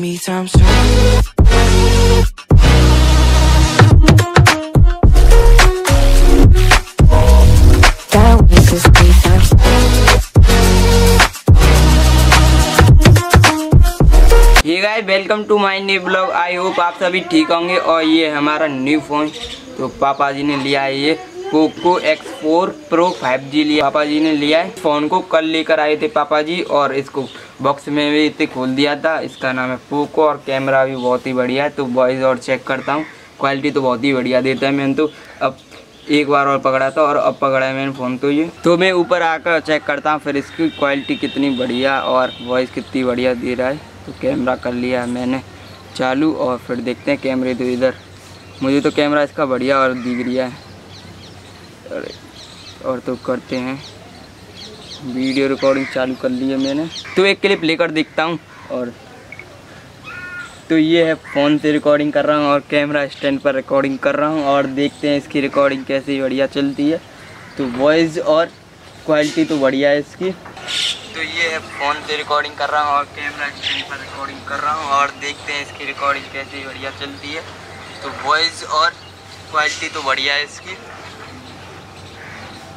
miss me times two. ये guys welcome to my new blog. I hope आप सभी ठीक होंगे। और ये हमारा न्यू फ़ोन तो पापा जी ने लिया है, ये पोको X4 Pro 5G लिया पापा जी ने लिया है। फ़ोन को कल लेकर आए थे पापा जी और इसको बॉक्स में भी इसे खोल दिया था। इसका नाम है पोको और कैमरा भी बहुत ही बढ़िया है। तो वॉइस और चेक करता हूँ, क्वालिटी तो बहुत ही बढ़िया देता है। मैंने तो अब एक बार और पकड़ा था और अब पकड़ा है मैंने फ़ोन। तो ये तो मैं ऊपर आकर चेक करता हूँ फिर इसकी क्वालिटी कितनी बढ़िया और वॉइस कितनी बढ़िया दे रहा है। तो कैमरा कर लिया मैंने चालू और फिर देखते हैं कैमरे। तो इधर मुझे तो कैमरा इसका बढ़िया और दिख रहा है। और तो करते हैं वीडियो रिकॉर्डिंग चालू कर ली है मैंने। तो एक क्लिप लेकर देखता हूँ। और तो ये है फ़ोन से रिकॉर्डिंग कर रहा हूँ और कैमरा स्टैंड पर रिकॉर्डिंग कर रहा हूँ और देखते हैं इसकी रिकॉर्डिंग कैसी बढ़िया चलती है। तो वॉइस और क्वालिटी तो बढ़िया है इसकी। तो ये है फ़ोन से रिकॉर्डिंग कर रहा हूँ और कैमरा स्टैंड पर रिकॉर्डिंग कर रहा हूँ और देखते हैं इसकी रिकॉर्डिंग कैसी बढ़िया चलती है। तो वॉइस और क्वालिटी तो बढ़िया है इसकी।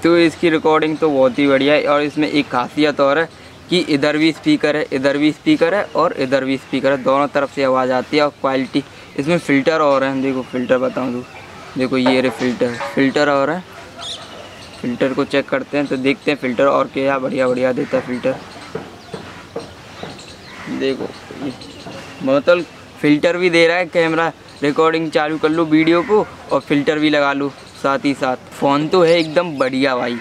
तो इसकी रिकॉर्डिंग तो बहुत ही बढ़िया है। और इसमें एक खासियत और है कि इधर भी स्पीकर है, इधर भी स्पीकर है और इधर भी स्पीकर है, दोनों तरफ से आवाज़ आती है। और क्वालिटी इसमें फ़िल्टर और है, देखो फ़िल्टर बताऊँ तो देखो ये रे फ़िल्टर और है। फ़िल्टर को चेक करते हैं तो देखते हैं फ़िल्टर और क्या बढ़िया बढ़िया देता है फ़िल्टर। देखो मतलब फ़िल्टर भी दे रहा है, कैमरा रिकॉर्डिंग चालू कर लो वीडियो को और फ़िल्टर भी लगा लो साथ ही साथ। फ़ोन तो है एकदम बढ़िया भाई,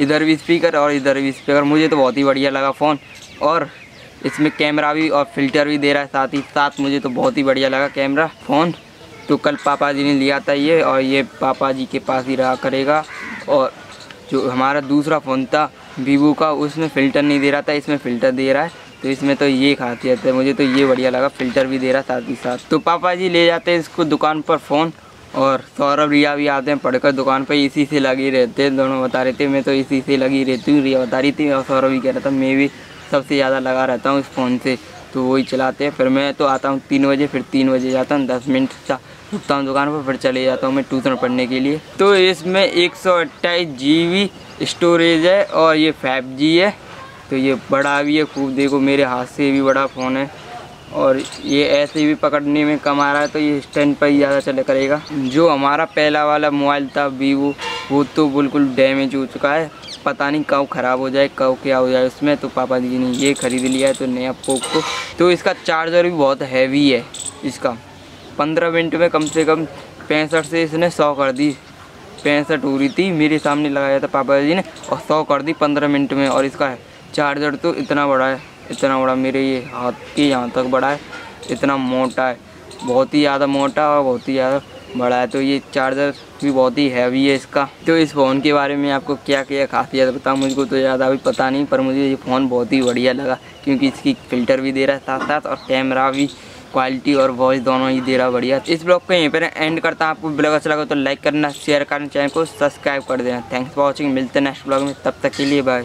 इधर भी स्पीकर और इधर भी स्पीकर। मुझे तो बहुत ही बढ़िया लगा फ़ोन। और इसमें कैमरा भी और फ़िल्टर भी दे रहा है साथ ही साथ। मुझे तो बहुत ही बढ़िया लगा कैमरा फ़ोन। तो कल पापा जी ने लिया था ये और ये पापा जी के पास ही रहा करेगा। और जो हमारा दूसरा फ़ोन था वीवो का, उसमें फ़िल्टर नहीं दे रहा था, इसमें फ़िल्टर दे रहा है। तो इसमें तो ये खासियत है, मुझे तो ये बढ़िया लगा, फ़िल्टर भी दे रहा साथ ही साथ। तो पापा जी ले जाते हैं इसको दुकान पर फ़ोन। और सौरभ रिया भी आते हैं पढ़कर दुकान पर, इसी से लगे रहते हैं, दोनों बता रहे थे। मैं तो इसी से लगी रहती हूँ, रिया बता रही थी और सौरभ भी कह रहा था मैं भी सबसे ज़्यादा लगा रहता हूँ इस फ़ोन से। तो वही चलाते हैं। फिर मैं तो आता हूँ 3 बजे, फिर 3 बजे जाता हूँ, 10 मिनट रुकता हूँ दुकान पर, फिर चले जाता हूँ मैं ट्यूशन पढ़ने के लिए। तो इसमें 128 GB स्टोरेज है और ये 5G है। तो ये बड़ा भी है खूब, देखो मेरे हाथ से भी बड़ा फ़ोन है। और ये ऐसे भी पकड़ने में कम आ रहा है, तो ये स्टैंड पर ही ज़्यादा चला करेगा। जो हमारा पहला वाला मोबाइल था वीवो, वो तो बिल्कुल डैमेज हो चुका है, पता नहीं कब ख़राब हो जाए कब क्या हो जाए उसमें। तो पापा जी ने ये ख़रीद लिया है तो नया पोको। तो इसका चार्जर भी बहुत हैवी है, इसका 15 मिनट में कम से कम 65 से इसने 100 कर दी। 65 हो रही थी मेरे सामने लगाया था पापा जी ने और 100 कर दी 15 मिनट में। और इसका चार्जर तो इतना बड़ा है, इतना बड़ा मेरे ये हाथ के यहाँ तक बड़ा है, इतना मोटा है, बहुत ही ज़्यादा मोटा और बहुत ही ज़्यादा बड़ा है। तो ये चार्जर भी बहुत ही हैवी है इसका। तो इस फ़ोन के बारे में आपको क्या क्या खासियत बताऊं, मुझको तो ज़्यादा अभी पता नहीं, पर मुझे ये फ़ोन बहुत ही बढ़िया लगा क्योंकि इसकी फ़िल्टर भी दे रहा है साथ साथ और कैमरा भी, क्वालिटी और वॉइस दोनों ही दे रहा बढ़िया। इस ब्लॉग को यहीं पर एंड करता हूं। आपको ब्लॉग अच्छा लगा तो लाइक करना, शेयर करना, चैनल को सब्सक्राइब कर देना। थैंक्स फॉर वाचिंग, मिलते हैं नेक्स्ट ब्लॉग में, तब तक के लिए बाय।